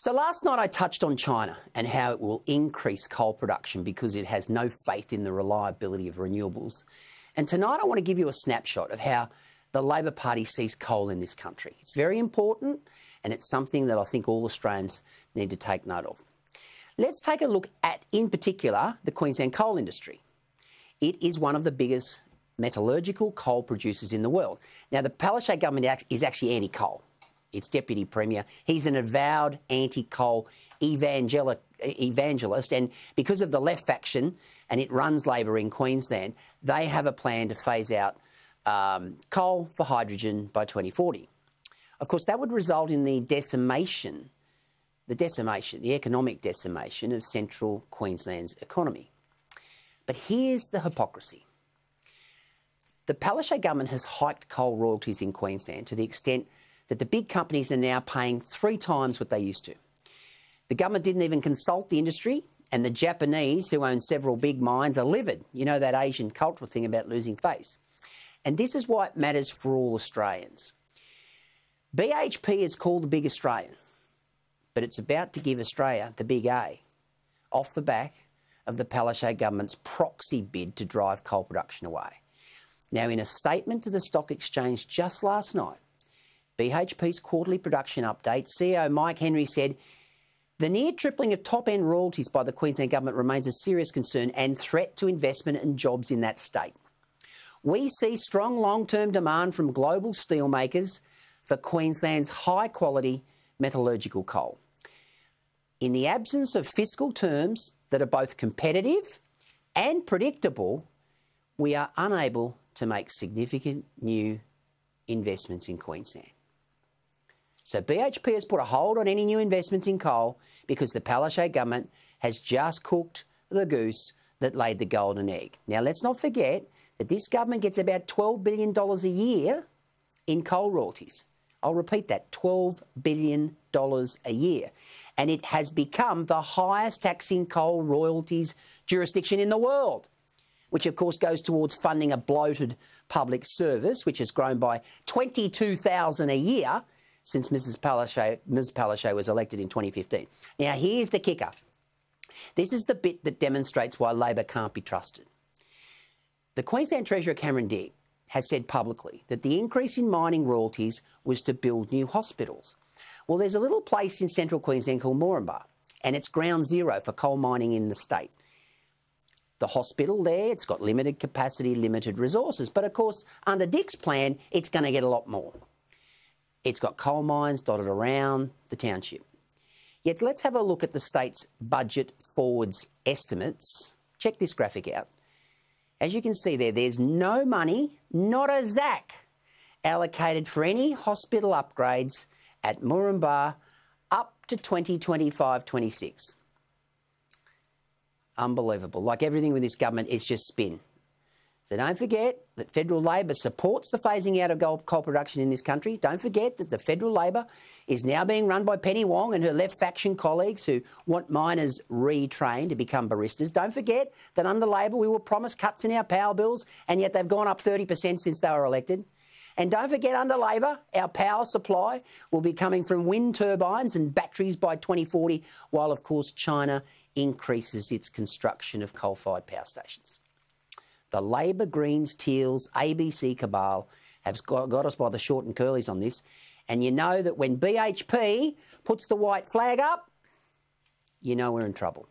So last night I touched on China and how it will increase coal production because it has no faith in the reliability of renewables. And tonight I want to give you a snapshot of how the Labor Party sees coal in this country. It's very important and it's something that I think all Australians need to take note of. Let's take a look at, in particular, the Queensland coal industry. It is one of the biggest metallurgical coal producers in the world. Now, the Palaszczuk government is actually anti-coal. It's Deputy Premier. He's an avowed anti-coal evangelist, and because of the left faction, and it runs Labor in Queensland, they have a plan to phase out coal for hydrogen by 2040. Of course, that would result in the economic decimation of central Queensland's economy. But here's the hypocrisy. The Palaszczuk government has hiked coal royalties in Queensland to the extent that the big companies are now paying 3 times what they used to. The government didn't even consult the industry, and the Japanese, who own several big mines, are livid. You know that Asian cultural thing about losing face. And this is why it matters for all Australians. BHP is called the Big Australian, but it's about to give Australia the big A off the back of the Palaszczuk government's proxy bid to drive coal production away. Now, in a statement to the stock exchange just last night, BHP's quarterly production update, CEO Mike Henry said, "The near tripling of top-end royalties by the Queensland government remains a serious concern and threat to investment and jobs in that state. We see strong long-term demand from global steelmakers for Queensland's high-quality metallurgical coal. In the absence of fiscal terms that are both competitive and predictable, we are unable to make significant new investments in Queensland." So BHP has put a hold on any new investments in coal because the Palaszczuk government has just cooked the goose that laid the golden egg. Now, let's not forget that this government gets about $12 billion a year in coal royalties. I'll repeat that, $12 billion a year. And it has become the highest taxing coal royalties jurisdiction in the world, which of course goes towards funding a bloated public service, which has grown by 22,000 a year since Ms. Palaszczuk was elected in 2015. Now, here's the kicker. This is the bit that demonstrates why Labor can't be trusted. The Queensland Treasurer, Cameron Dick, has said publicly that the increase in mining royalties was to build new hospitals. Well, there's a little place in central Queensland called Moranbah, and it's ground zero for coal mining in the state. The hospital there, it's got limited capacity, limited resources, but of course, under Dick's plan, it's going to get a lot more. It's got coal mines dotted around the township. Yet let's have a look at the state's budget forwards estimates. Check this graphic out. As you can see there, there's no money, not a zack, allocated for any hospital upgrades at Moranbah up to 2025-26. Unbelievable. Like everything with this government, it's just spin. So don't forget that federal Labor supports the phasing out of coal production in this country. Don't forget that the federal Labor is now being run by Penny Wong and her left faction colleagues who want miners retrained to become baristas. Don't forget that under Labor we were promised cuts in our power bills, and yet they've gone up 30% since they were elected. And don't forget, under Labor, our power supply will be coming from wind turbines and batteries by 2040, while of course China increases its construction of coal-fired power stations. The Labor, Greens, Teals, ABC cabal have got us by the short and curlies on this. And you know that when BHP puts the white flag up, you know we're in trouble.